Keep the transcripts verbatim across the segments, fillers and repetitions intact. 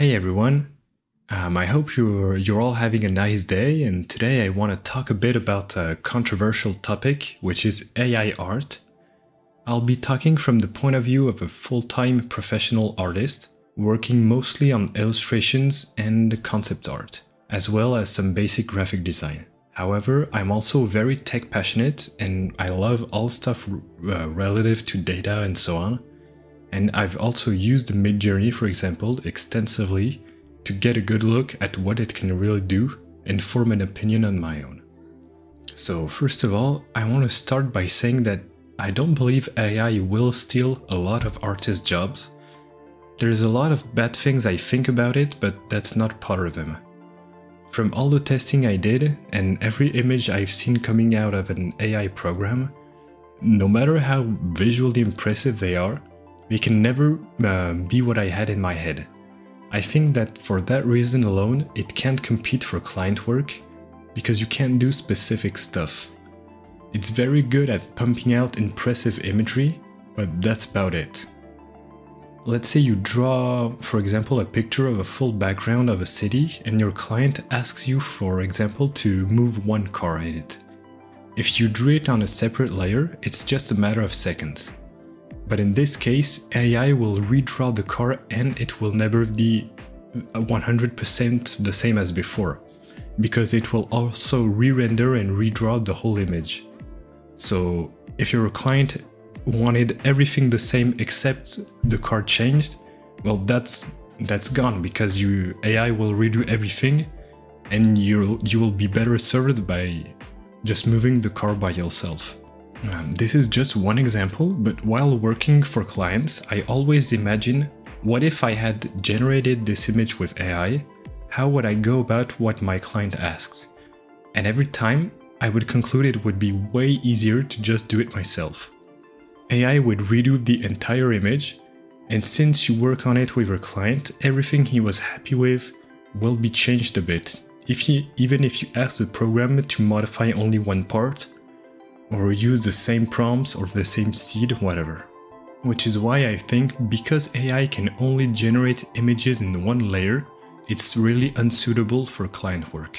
Hey everyone, um, I hope you're, you're all having a nice day, and today I want to talk a bit about a controversial topic, which is A I art. I'll be talking from the point of view of a full-time professional artist, working mostly on illustrations and concept art, as well as some basic graphic design. However, I'm also very tech passionate and I love all stuff uh, relative to data and so on. And I've also used Midjourney, for example, extensively to get a good look at what it can really do and form an opinion on my own. So first of all, I want to start by saying that I don't believe A I will steal a lot of artists' jobs. There's a lot of bad things I think about it, but that's not part of them. From all the testing I did and every image I've seen coming out of an A I program, no matter how visually impressive they are, they can never uh, be what I had in my head. I think that for that reason alone, it can't compete for client work, because you can't do specific stuff. It's very good at pumping out impressive imagery, but that's about it. Let's say you draw, for example, a picture of a full background of a city, and your client asks you, for example, to move one car in it. If you drew it on a separate layer, it's just a matter of seconds. But in this case, A I will redraw the car and it will never be one hundred percent the same as before, because it will also re-render and redraw the whole image. So if your client wanted everything the same except the car changed, well, that's that's gone, because you A I will redo everything and you you will be better served by just moving the car by yourself. Um, this is just one example, but while working for clients, I always imagine, what if I had generated this image with A I? How would I go about what my client asks? And every time, I would conclude it would be way easier to just do it myself. A I would redo the entire image, and since you work on it with your client, everything he was happy with will be changed a bit, if he, even if you ask the program to modify only one part, or use the same prompts or the same seed, whatever. Which is why I think, because A I can only generate images in one layer, it's really unsuitable for client work.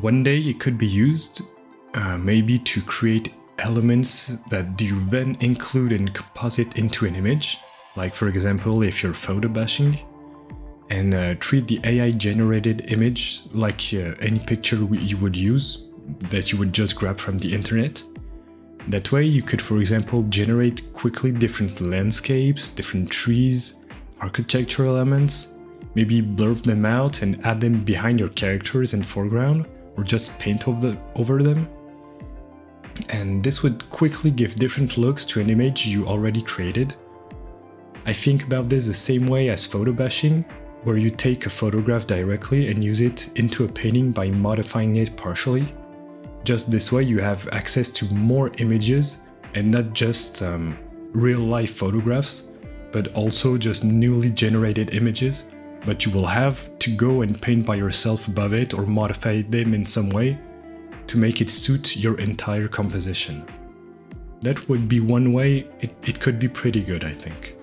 One day it could be used, uh, maybe to create elements that you then include and composite into an image, like for example if you're photo bashing, and uh, treat the A I generated image like uh, any picture you would use, that you would just grab from the internet. That way you could, for example, generate quickly different landscapes, different trees, architectural elements, maybe blur them out and add them behind your characters and foreground, or just paint over them. And this would quickly give different looks to an image you already created. I think about this the same way as photo bashing, where you take a photograph directly and use it into a painting by modifying it partially. Just this way you have access to more images and not just um, real-life photographs, but also just newly generated images, but you will have to go and paint by yourself above it or modify them in some way to make it suit your entire composition. That would be one way it, it could be pretty good, I think.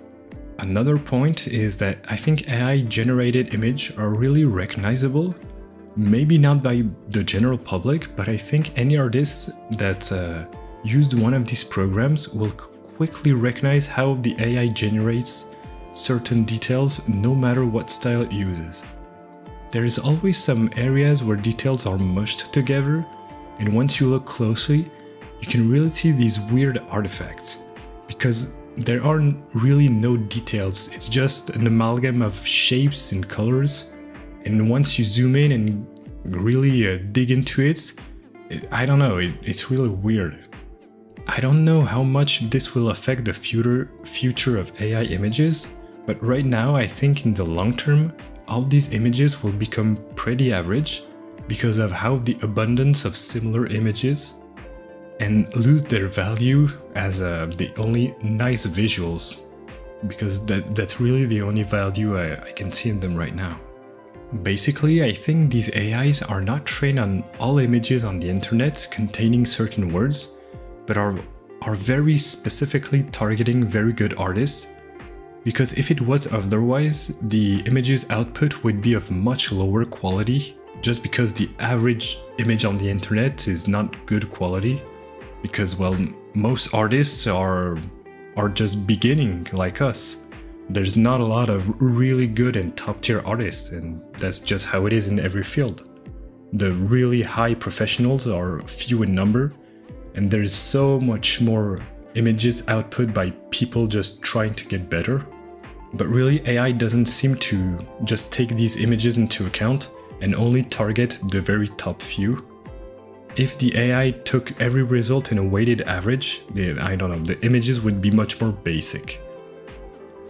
Another point is that I think A I generated images are really recognizable. Maybe not by the general public, but I think any artists that uh, used one of these programs will quickly recognize how the A I generates certain details, no matter what style it uses. There is always some areas where details are mushed together, and once you look closely, you can really see these weird artifacts, because there are really no details, it's just an amalgam of shapes and colors. And once you zoom in and really uh, dig into it, it, I don't know, it, it's really weird. I don't know how much this will affect the future, future of A I images, but right now I think in the long term, all these images will become pretty average because of how the abundance of similar images, and lose their value as uh, the only nice visuals, because that, that's really the only value I, I can see in them right now. Basically, I think these A Is are not trained on all images on the internet containing certain words, but are, are very specifically targeting very good artists, because if it was otherwise, the image's output would be of much lower quality, just because the average image on the internet is not good quality, because, well, most artists are are just beginning like us. There's not a lot of really good and top-tier artists, and that's just how it is in every field. The really high professionals are few in number, and there's so much more images output by people just trying to get better. But really, A I doesn't seem to just take these images into account and only target the very top few. If the A I took every result in a weighted average, the, I don't know, the images would be much more basic.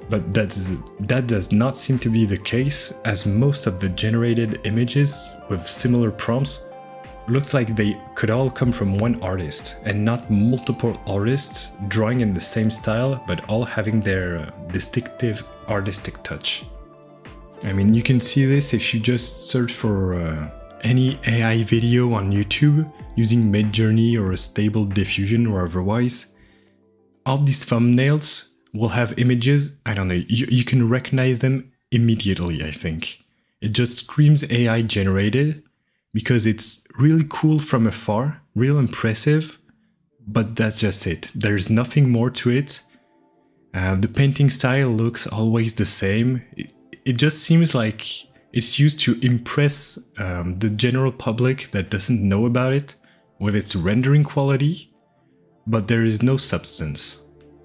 But that's, that does not seem to be the case, as most of the generated images with similar prompts looks like they could all come from one artist, and not multiple artists drawing in the same style but all having their distinctive artistic touch. I mean, you can see this if you just search for uh, any A I video on YouTube using Midjourney or Stable Diffusion or otherwise. All these thumbnails will have images, I don't know, you, you can recognize them immediately, I think. It just screams A I generated, because it's really cool from afar, real impressive, but that's just it. There's nothing more to it. Uh, the painting style looks always the same. It, It just seems like it's used to impress um, the general public that doesn't know about it with its rendering quality, but there is no substance.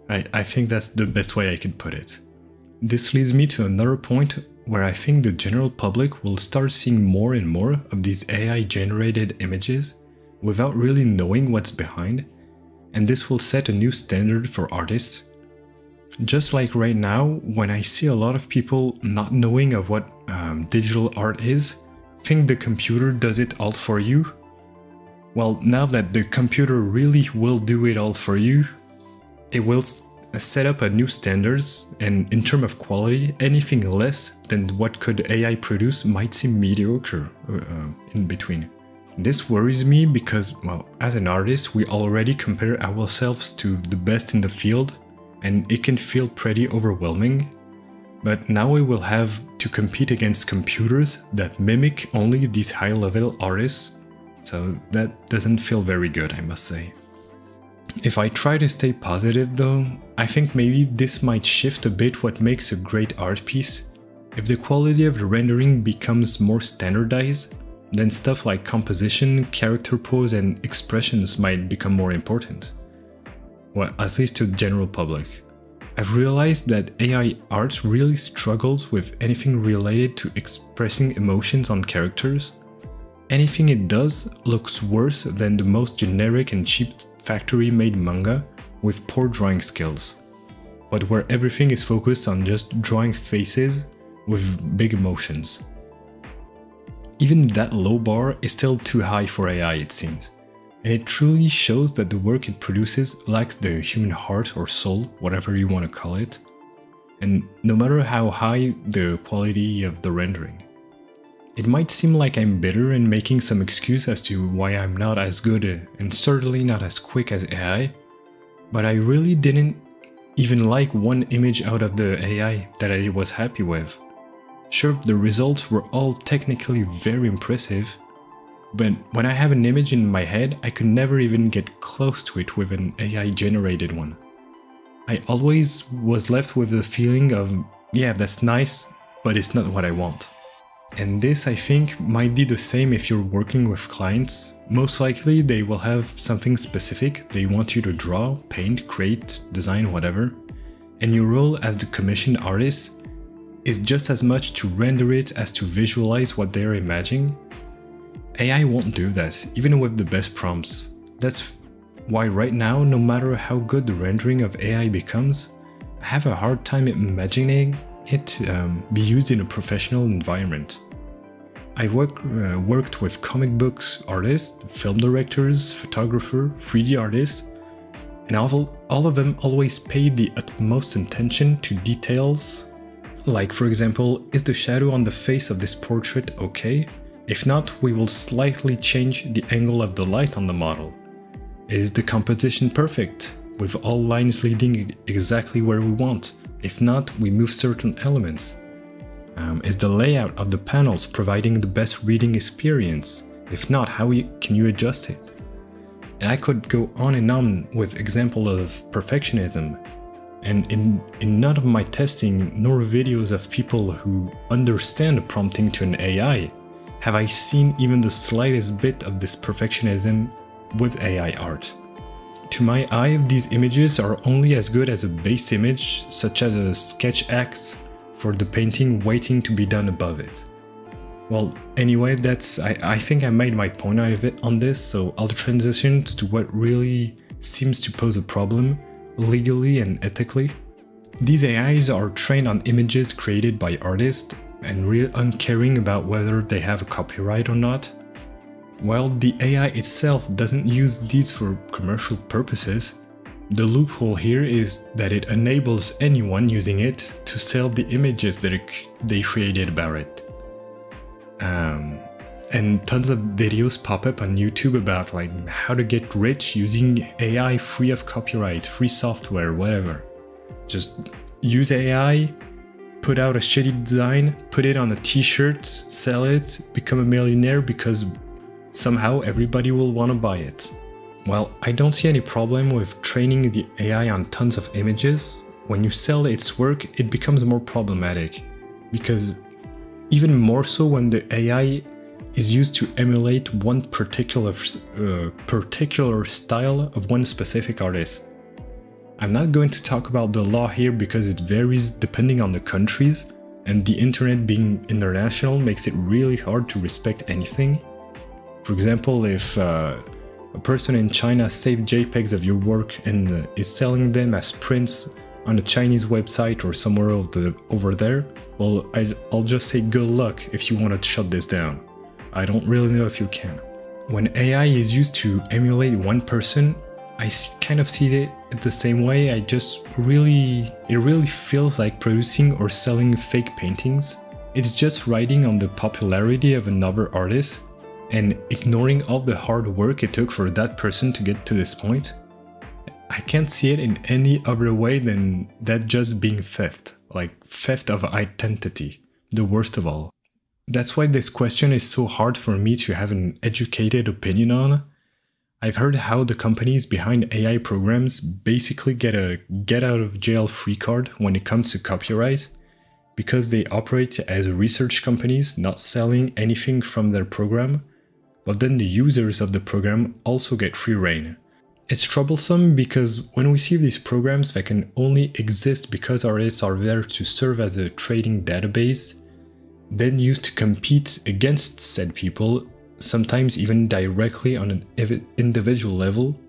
I, I think that's the best way I could put it. This leads me to another point where I think the general public will start seeing more and more of these A I-generated images without really knowing what's behind, and this will set a new standard for artists. Just like right now, when I see a lot of people not knowing of what um, digital art is, think the computer does it all for you. Well, now that the computer really will do it all for you, it will set up a new standards, and in terms of quality, anything less than what could A I produce might seem mediocre uh, in between. This worries me because, well, as an artist, we already compare ourselves to the best in the field, and it can feel pretty overwhelming, but now we will have to compete against computers that mimic only these high-level artists, so that doesn't feel very good, I must say. If I try to stay positive though, I think maybe this might shift a bit what makes a great art piece. If the quality of the rendering becomes more standardized, then stuff like composition, character pose, and expressions might become more important. Well, at least to the general public. I've realized that A I art really struggles with anything related to expressing emotions on characters. Anything it does looks worse than the most generic and cheap factory-made manga with poor drawing skills, but where everything is focused on just drawing faces with big emotions. Even that low bar is still too high for A I, it seems. And it truly shows that the work it produces lacks the human heart or soul, whatever you want to call it, and no matter how high the quality of the rendering. It might seem like I'm bitter and making some excuse as to why I'm not as good and certainly not as quick as A I, but I really didn't even like one image out of the A I that I was happy with. Sure, the results were all technically very impressive, but when I have an image in my head, I could never even get close to it with an A I-generated one. I always was left with the feeling of, yeah, that's nice, but it's not what I want. And this, I think, might be the same if you're working with clients. Most likely, they will have something specific they want you to draw, paint, create, design, whatever. And your role as the commissioned artist is just as much to render it as to visualize what they're imagining. A I won't do that, even with the best prompts. That's why right now, no matter how good the rendering of A I becomes, I have a hard time imagining it um, be used in a professional environment. I've work, uh, worked with comic books artists, film directors, photographers, three D artists, and all, all of them always paid the utmost attention to details. Like, for example, is the shadow on the face of this portrait okay? If not, we will slightly change the angle of the light on the model. Is the composition perfect, with all lines leading exactly where we want, If not, we move certain elements. Um, is the layout of the panels providing the best reading experience? If not, how you, can you adjust it? And I could go on and on with example of perfectionism. And in, in none of my testing nor videos of people who understand prompting to an A I have I seen even the slightest bit of this perfectionism with A I art. To my eye, these images are only as good as a base image, such as a sketch act for the painting waiting to be done above it. Well, anyway, that's I, I think I made my point out of it on this, so I'll transition to what really seems to pose a problem, legally and ethically. These A Is are trained on images created by artists and really uncaring about whether they have a copyright or not. While the A I itself doesn't use these for commercial purposes, the loophole here is that it enables anyone using it to sell the images that it, they created about it. Um, and tons of videos pop up on YouTube about like how to get rich using A I free of copyright, free software, whatever. Just use A I, put out a shitty design, put it on a t-shirt, sell it, become a millionaire because somehow everybody will want to buy it. Well, I don't see any problem with training the A I on tons of images. When you sell its work, it becomes more problematic, because even more so when the A I is used to emulate one particular uh, particular style of one specific artist. I'm not going to talk about the law here because it varies depending on the countries, and the internet being international makes it really hard to respect anything. For example, if uh, a person in China saved JPEGs of your work and uh, is selling them as prints on a Chinese website or somewhere over, over there, well, I, I'll just say good luck if you want to shut this down. I don't really know if you can. When A I is used to emulate one person, I kind of see it the same way. I just really, it really feels like producing or selling fake paintings. It's just riding on the popularity of another artist and ignoring all the hard work it took for that person to get to this point. I can't see it in any other way than that just being theft, like theft of identity, the worst of all. That's why this question is so hard for me to have an educated opinion on. I've heard how the companies behind A I programs basically get a get out of jail free card when it comes to copyright, because they operate as research companies, not selling anything from their program. But then the users of the program also get free rein. It's troublesome because when we see these programs that can only exist because artists are there to serve as a trading database, then used to compete against said people, sometimes even directly on an individual level.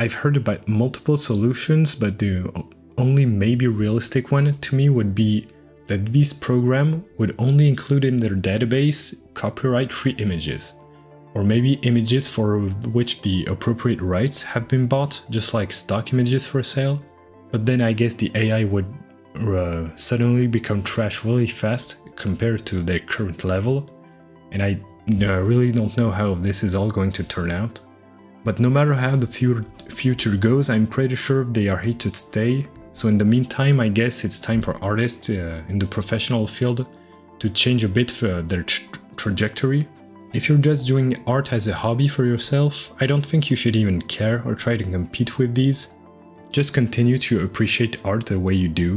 I've heard about multiple solutions, but the only maybe realistic one to me would be that these programs would only include in their database copyright-free images, or maybe images for which the appropriate rights have been bought, just like stock images for sale. But then I guess the A I would uh, suddenly become trash really fast compared to their current level, and I no, I really don't know how this is all going to turn out. But no matter how the fu future goes, I'm pretty sure they are here to stay. So in the meantime, I guess it's time for artists uh, in the professional field to change a bit for their tra trajectory. If you're just doing art as a hobby for yourself, I don't think you should even care or try to compete with these. Just continue to appreciate art the way you do.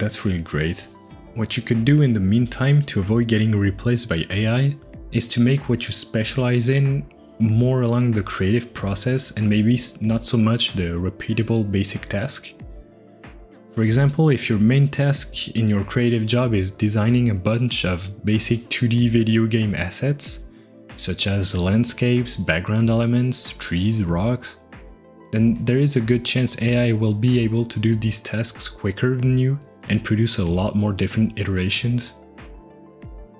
That's really great. What you could do in the meantime to avoid getting replaced by A I is to make what you specialize in more along the creative process and maybe not so much the repeatable basic task. For example, if your main task in your creative job is designing a bunch of basic two D video game assets, such as landscapes, background elements, trees, rocks, then there is a good chance A I will be able to do these tasks quicker than you and produce a lot more different iterations.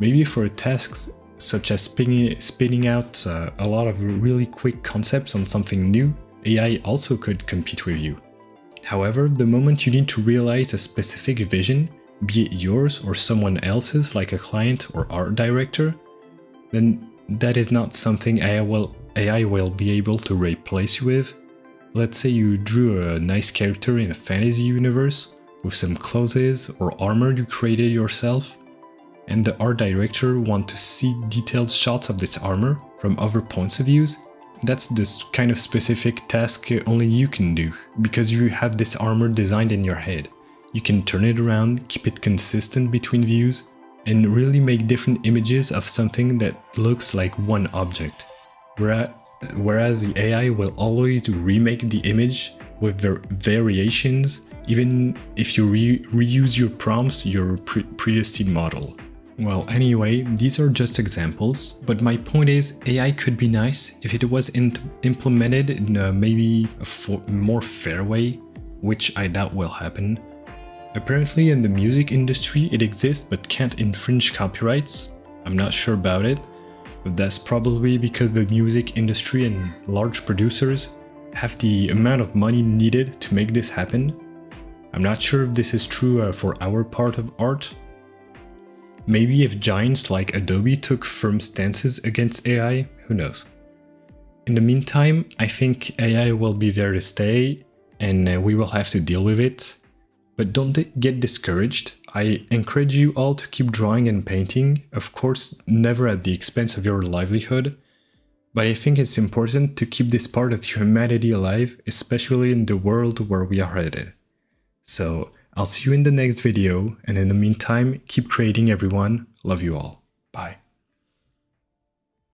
Maybe for tasks such as spinning, spinning out uh, a lot of really quick concepts on something new, A I also could compete with you. However, the moment you need to realize a specific vision, be it yours or someone else's like a client or art director, then that is not something A I will, A I will be able to replace you with. Let's say you drew a nice character in a fantasy universe, with some clothes or armor you created yourself, and the art director wants to see detailed shots of this armor from other points of views, that's the kind of specific task only you can do, because you have this armor designed in your head. You can turn it around, keep it consistent between views, and really make different images of something that looks like one object. Whereas the A I will always remake the image with their variations, even if you re reuse your prompts, your pre previous model. Well, anyway, these are just examples, but my point is A I could be nice if it was in implemented in a maybe a fo more fair way, which I doubt will happen. Apparently in the music industry it exists but can't infringe copyrights. I'm not sure about it, but that's probably because the music industry and large producers have the amount of money needed to make this happen. I'm not sure if this is true uh, for our part of art. Maybe if giants like Adobe took firm stances against A I, who knows. In the meantime, I think A I will be there to stay and we will have to deal with it. But don't get discouraged. I encourage you all to keep drawing and painting, of course never at the expense of your livelihood. But I think it's important to keep this part of humanity alive, especially in the world where we are headed. So, I'll see you in the next video, and in the meantime, keep creating everyone, love you all.